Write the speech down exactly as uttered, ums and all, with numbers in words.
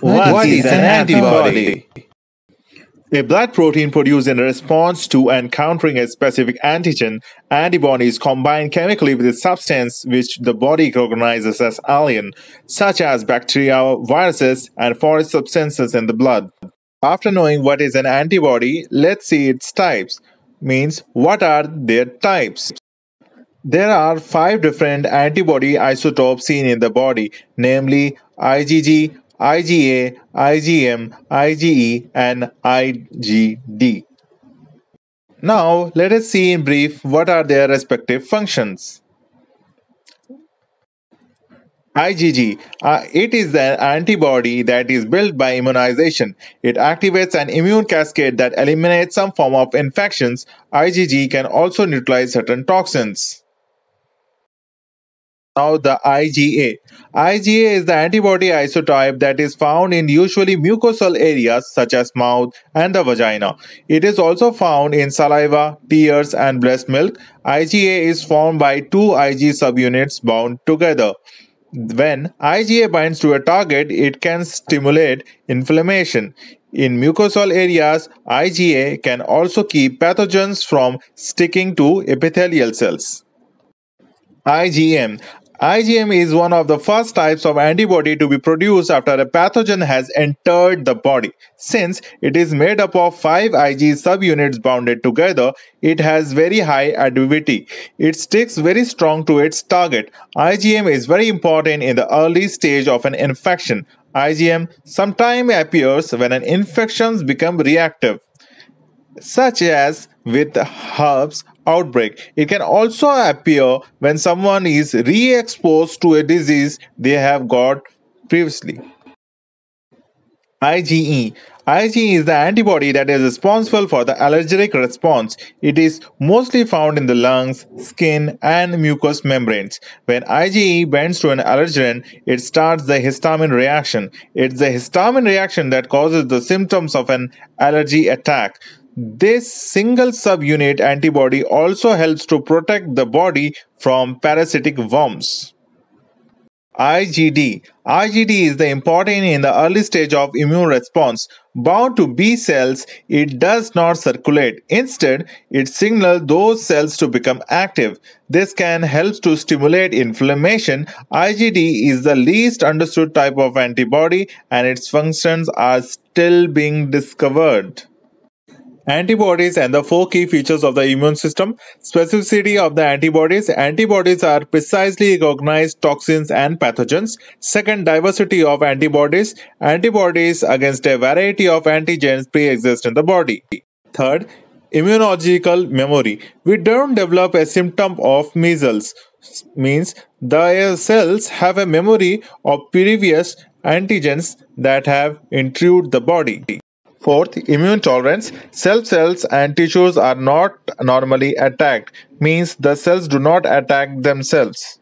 What, what is, is an antibody? antibody? A blood protein produced in response to and countering a specific antigen. Antibodies combine chemically with a substance which the body recognizes as alien, such as bacteria, viruses, and foreign substances in the blood. After knowing what is an antibody, let's see its types. Means, what are their types? There are five different antibody isotopes seen in the body, namely IgG, IgA, IgM, IgE, and I G D. Now, let us see in brief what are their respective functions. IgG. Uh, it is the antibody that is built by immunization. It activates an immune cascade that eliminates some form of infections. IgG can also neutralize certain toxins. Now the IgA. IgA is the antibody isotype that is found in usually mucosal areas such as mouth and the vagina. It is also found in saliva, tears, and breast milk. IgA is formed by two Ig subunits bound together. When IgA binds to a target, it can stimulate inflammation. In mucosal areas, IgA can also keep pathogens from sticking to epithelial cells. IgM. IgM is one of the first types of antibody to be produced after a pathogen has entered the body. Since it is made up of five Ig subunits bounded together, it has very high avidity. It sticks very strong to its target. IgM is very important in the early stage of an infection. IgM sometimes appears when an infection becomes reactive, such as with herpes outbreak. It can also appear when someone is re-exposed to a disease they have got previously. IgE. IgE is the antibody that is responsible for the allergic response. It is mostly found in the lungs, skin, and mucous membranes. When IgE binds to an allergen, it starts the histamine reaction. It's the histamine reaction that causes the symptoms of an allergy attack. This single subunit antibody also helps to protect the body from parasitic worms. I G D. I G D is the important in the early stage of immune response. Bound to B cells, it does not circulate. Instead, it signals those cells to become active. This can help to stimulate inflammation. I G D is the least understood type of antibody, and its functions are still being discovered. Antibodies and the four key features of the immune system. Specificity of the antibodies. Antibodies are precisely recognized toxins and pathogens. Second, diversity of antibodies. Antibodies against a variety of antigens pre-exist in the body. Third, immunological memory. We don't develop a symptom of measles. Means the cells have a memory of previous antigens that have intruded the body. Fourth, immune tolerance. Cell cells and tissues are not normally attacked, means the cells do not attack themselves.